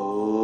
Oh.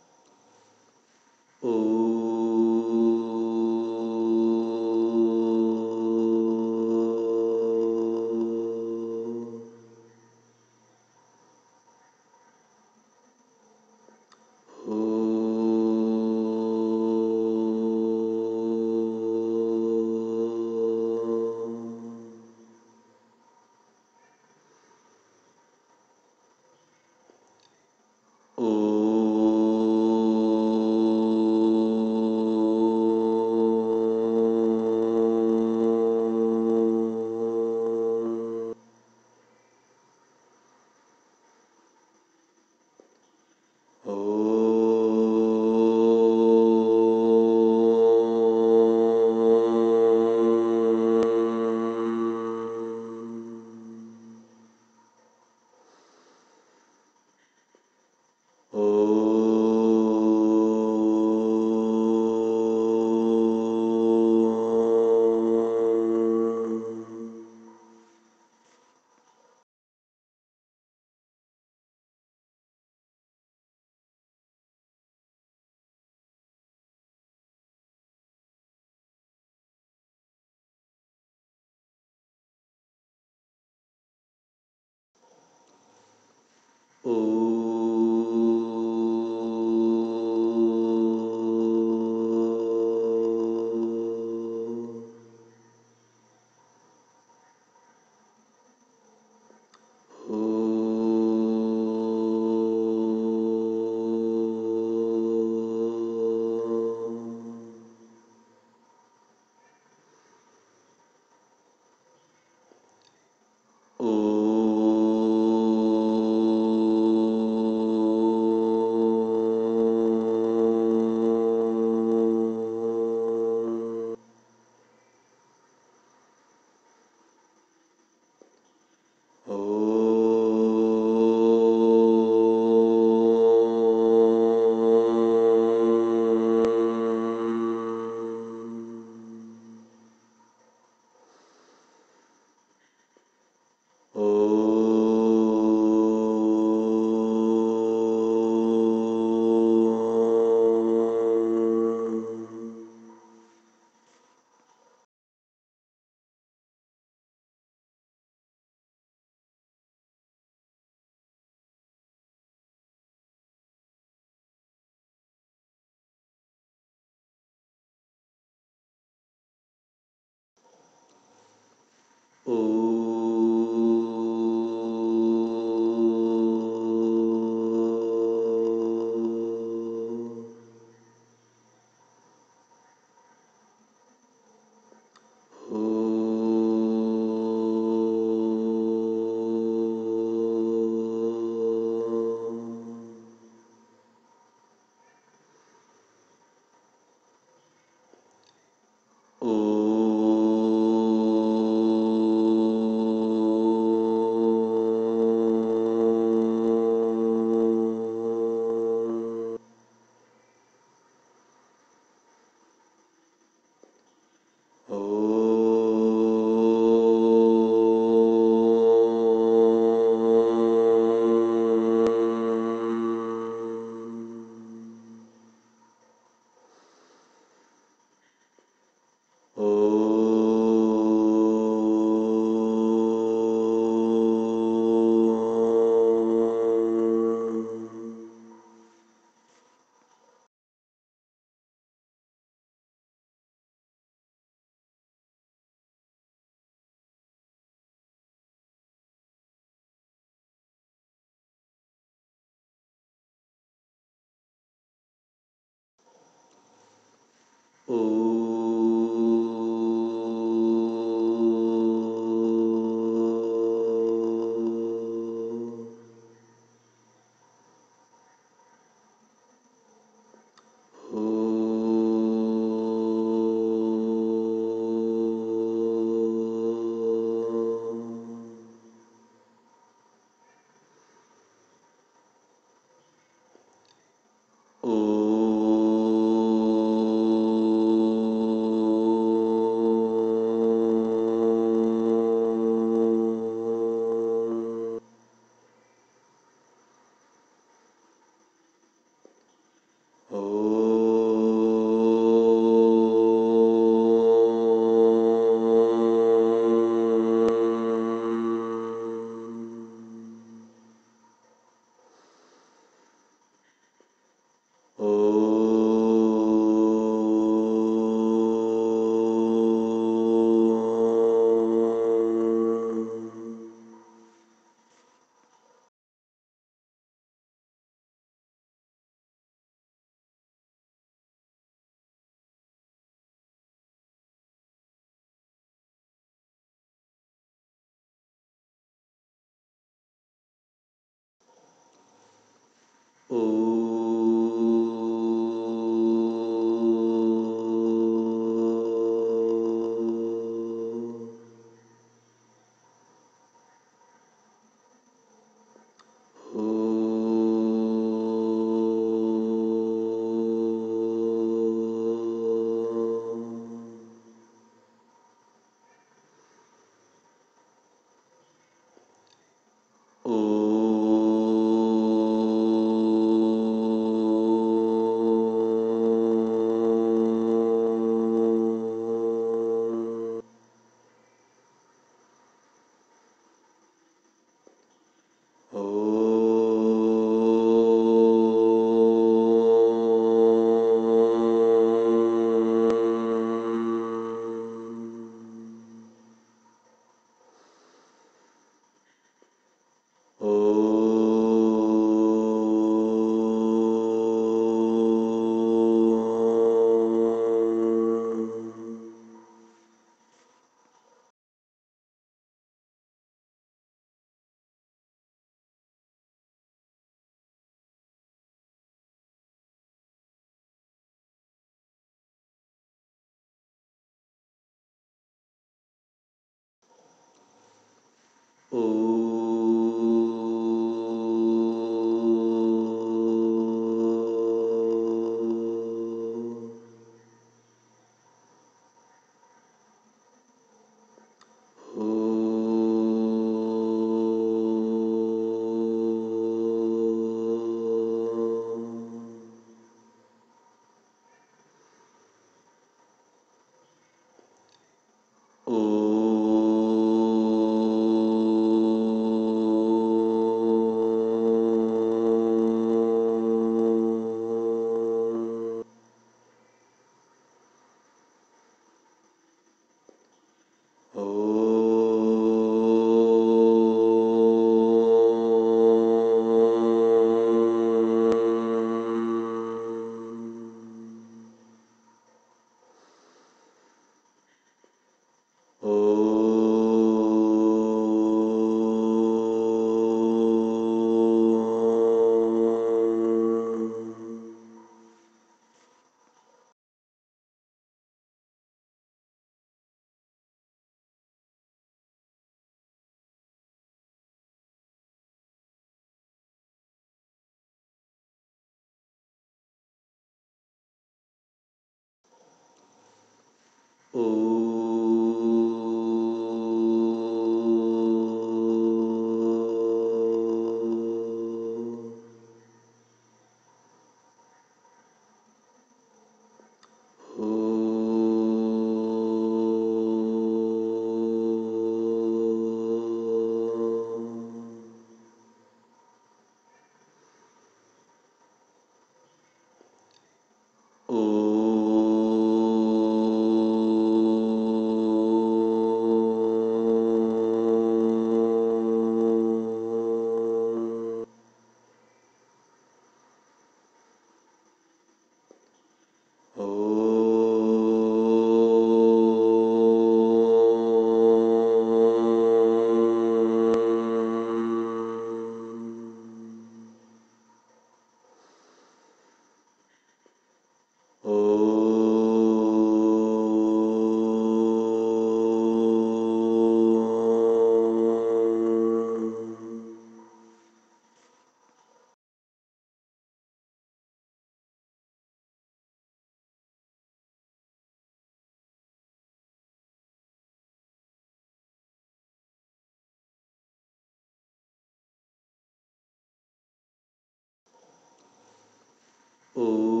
Oh.